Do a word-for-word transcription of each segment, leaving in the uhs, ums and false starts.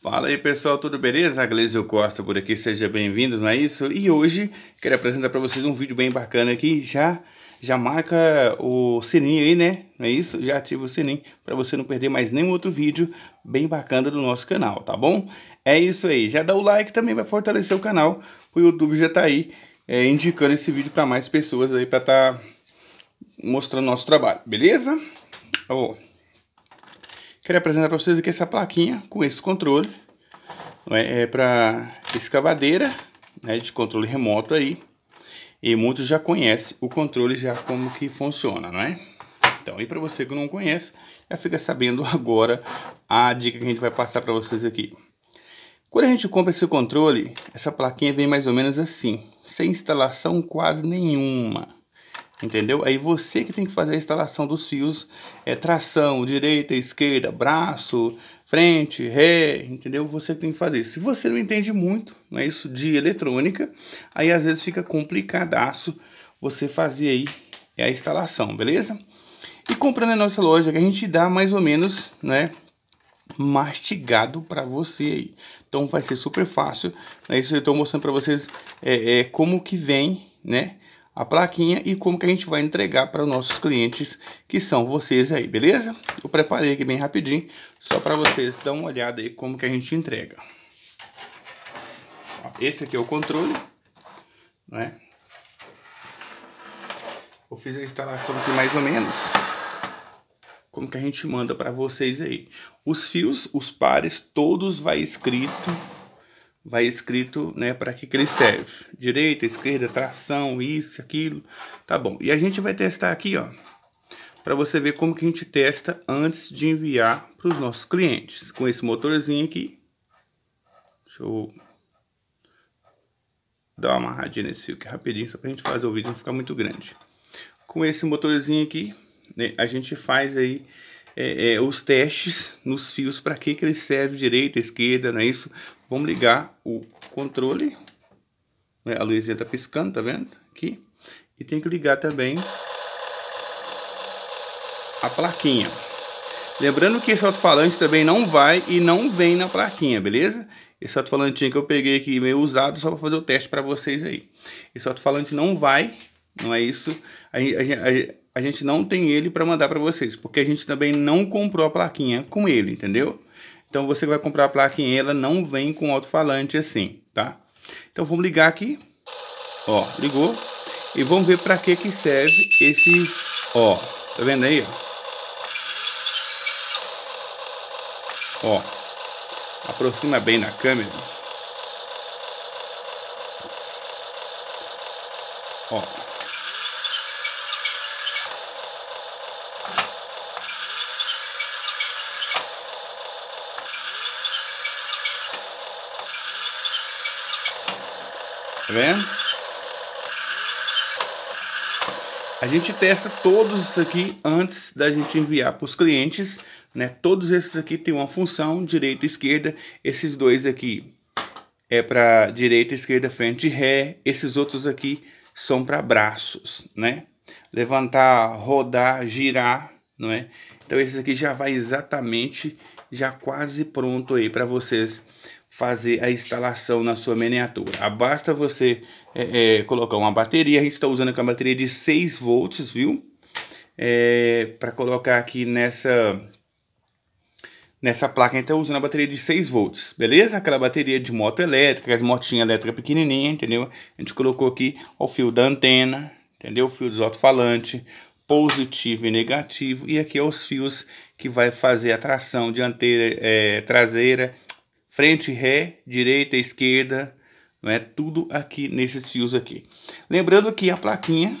Fala aí pessoal, tudo beleza? Aglísio Costa por aqui, sejam bem-vindos, não é isso? E hoje quero apresentar para vocês um vídeo bem bacana aqui, já, já marca o sininho aí, né? Não é isso? Já ativa o sininho para você não perder mais nenhum outro vídeo bem bacana do nosso canal, tá bom? É isso aí, já dá o like também, vai fortalecer o canal, o YouTube já tá aí é, indicando esse vídeo para mais pessoas aí, para tá mostrando nosso trabalho, beleza? Ó. Quero apresentar para vocês aqui essa plaquinha com esse controle, é, é para escavadeira, né, de controle remoto aí, e muitos já conhecem o controle já como que funciona, não é? Então, e para você que não conhece, já fica sabendo agora a dica que a gente vai passar para vocês aqui. Quando a gente compra esse controle, essa plaquinha vem mais ou menos assim, sem instalação quase nenhuma. Entendeu? Aí você que tem que fazer a instalação dos fios, é tração, direita, esquerda, braço, frente, ré, entendeu? Você que tem que fazer isso. Se você não entende muito, não é isso, de eletrônica, aí às vezes fica complicadaço você fazer aí a instalação, beleza? E comprando na nossa loja, que a gente dá mais ou menos, né, mastigado para você aí. Então vai ser super fácil, não é isso? Eu estou mostrando para vocês é, é, como que vem, né, a plaquinha e como que a gente vai entregar para os nossos clientes, que são vocês aí, beleza? Eu preparei aqui bem rapidinho, só para vocês dar uma olhada aí como que a gente entrega. Esse aqui é o controle, né? Eu fiz a instalação aqui mais ou menos, como que a gente manda para vocês aí. Os fios, os pares, todos vai escrito... Vai escrito, né, para que, que ele serve. Direita, esquerda, tração, isso, aquilo. Tá bom. E a gente vai testar aqui, ó. Para você ver como que a gente testa antes de enviar para os nossos clientes. Com esse motorzinho aqui. Deixa eu dar uma amarradinha nesse fio aqui rapidinho. Só para a gente fazer o vídeo não ficar muito grande. Com esse motorzinho aqui, né, a gente faz aí... É, é, os testes nos fios, para que que ele serve, direita, esquerda, não é isso? Vamos ligar o controle, a luzinha tá piscando, tá vendo? Aqui, e tem que ligar também a plaquinha. Lembrando que esse alto-falante também não vai e não vem na plaquinha, beleza? Esse alto-falantinho que eu peguei aqui meio usado só para fazer o teste para vocês aí. Esse alto-falante não vai, não é isso? A gente... A gente não tem ele para mandar para vocês, porque a gente também não comprou a plaquinha com ele, entendeu? Então você vai comprar a plaquinha, ela não vem com alto-falante assim, tá? Então vamos ligar aqui, ó, ligou, e vamos ver para que que serve esse, ó, tá vendo aí? Ó, ó, aproxima bem na câmera, ó. Tá vendo? A gente testa todos isso aqui antes da gente enviar para os clientes, né? Todos esses aqui tem uma função, direita e esquerda. Esses dois aqui é para direita, esquerda, frente e ré. Esses outros aqui são para braços, né? Levantar, rodar, girar, não é? Então esses aqui já vai exatamente, já quase pronto aí para vocês fazer a instalação na sua miniatura. Basta você é, é, colocar uma bateria. A gente está usando aqui uma bateria de seis volts, viu? É, para colocar aqui nessa nessa placa, a gente está usando a bateria de seis volts, beleza? Aquela bateria de moto elétrica, as motinhas elétricas pequenininhas, entendeu? A gente colocou aqui ó, o fio da antena, entendeu? O fio dos alto-falante, positivo e negativo. E aqui é os fios que vai fazer a tração dianteira, é, traseira, frente, ré, direita, esquerda, não é? Tudo aqui nesses fios aqui. Lembrando que a plaquinha,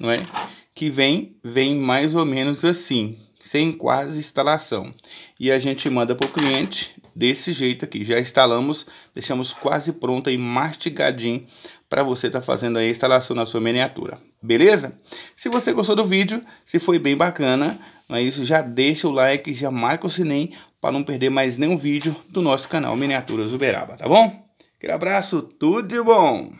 não é? Que vem, vem mais ou menos assim, sem quase instalação. E a gente manda para o cliente desse jeito aqui. Já instalamos, deixamos quase pronto e mastigadinho para você estar tá fazendo aí a instalação na sua miniatura, beleza? Se você gostou do vídeo, se foi bem bacana, não é isso? Já deixa o like, já marca o sininho, para não perder mais nenhum vídeo do nosso canal Miniaturas Uberaba, tá bom? Aquele abraço, tudo de bom!